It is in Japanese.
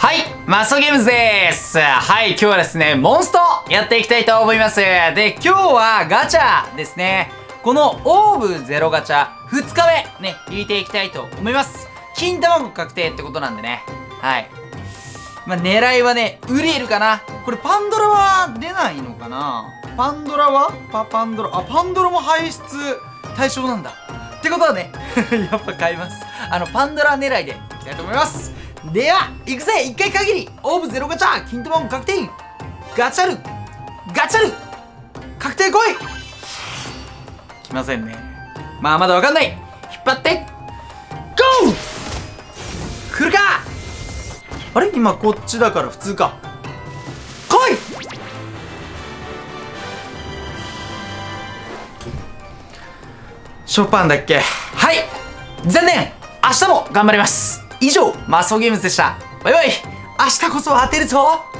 はい、マストゲームズです。はい、今日はですね、モンストやっていきたいと思います。で、今日はガチャですね。このオーブゼロガチャ2日目ね、引いていきたいと思います。金卵確定ってことなんでね。はい、まあ、狙いはね、ウリエルかな。これパンドラは出ないのかな。パンドラはパンドラ、あ、パンドラも排出対象なんだってことはねやっぱ買います。パンドラ狙いでいきたいと思います。では、行くぜ。1回限りオーブゼロガチャ、金玉確定。ガチャルガチャル確定来い。来ませんね。まあまだわかんない。引っ張ってゴー。来るか。あれ、今こっちだから普通か。来い。ショパンだっけ。はい、残念。明日も頑張ります。以上、マストゲームズでした。バイバイ。明日こそ当てるぞ。